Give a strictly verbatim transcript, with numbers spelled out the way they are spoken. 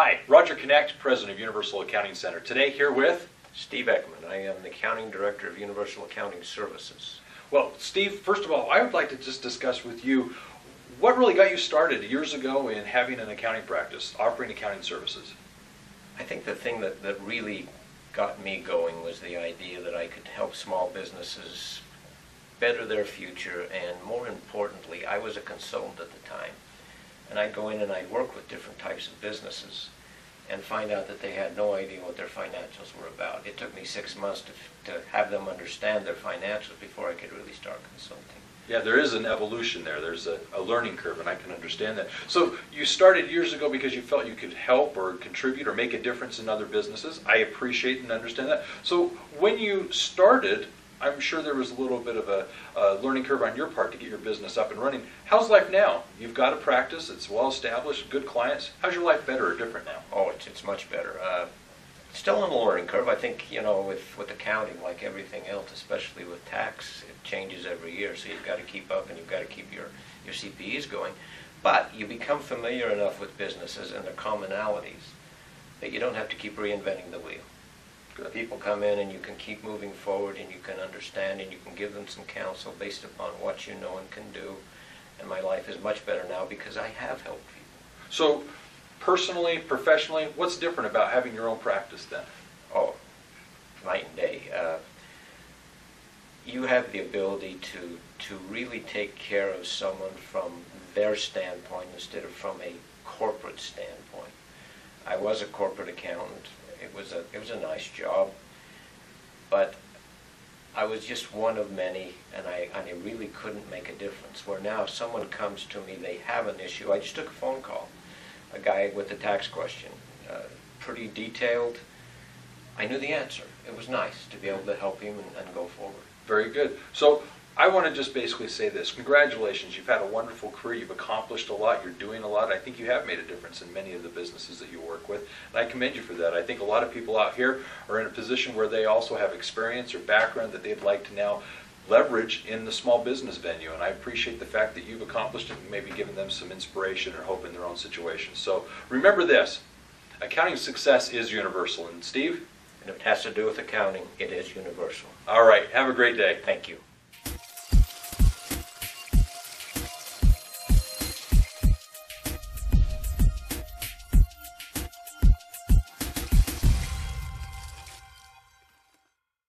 Hi, Roger Kinnect, President of Universal Accounting Center. Today here with Steve Eckman. I am the Accounting Director of Universal Accounting Services. Well, Steve, first of all, I would like to just discuss with you what really got you started years ago in having an accounting practice, offering accounting services. I think the thing that, that really got me going was the idea that I could help small businesses better their future, and more importantly, I was a consultant at the time. And I'd go in and I'd work with different types of businesses and find out that they had no idea what their financials were about. It took me six months to, to have them understand their financials before I could really start consulting. Yeah, there is an evolution there. There's a, a learning curve, and I can understand that. So you started years ago because you felt you could help or contribute or make a difference in other businesses. I appreciate and understand that. So when you started, I'm sure there was a little bit of a, a learning curve on your part to get your business up and running. How's life now? You've got a practice, it's well established, good clients. How's your life better or different now? Oh, it's, it's much better. Uh, still on the learning curve. I think, you know, with, with accounting, like everything else, especially with tax, it changes every year. So you've got to keep up and you've got to keep your, your C P Es going. But you become familiar enough with businesses and their commonalities that you don't have to keep reinventing the wheel. People come in and you can keep moving forward, and you can understand, and you can give them some counsel based upon what you know and can do. And my life is much better now because I have helped people. So personally, professionally, what's different about having your own practice then? Oh, night and day. Uh, you have the ability to, to really take care of someone from their standpoint instead of from a corporate standpoint. I was a corporate accountant. It was a it was a nice job, but I was just one of many, and I and I really couldn't make a difference. Where now, if someone comes to me, they have an issue. I just took a phone call, a guy with a tax question, uh, pretty detailed. I knew the answer. It was nice to be able to help him and, and go forward. Very good. So I want to just basically say this. Congratulations. You've had a wonderful career. You've accomplished a lot. You're doing a lot. I think you have made a difference in many of the businesses that you work with, and I commend you for that. I think a lot of people out here are in a position where they also have experience or background that they'd like to now leverage in the small business venue, and I appreciate the fact that you've accomplished it and maybe given them some inspiration or hope in their own situation. So remember this. Accounting success is universal. And Steve? And if it has to do with accounting, it is universal. All right. Have a great day. Thank you.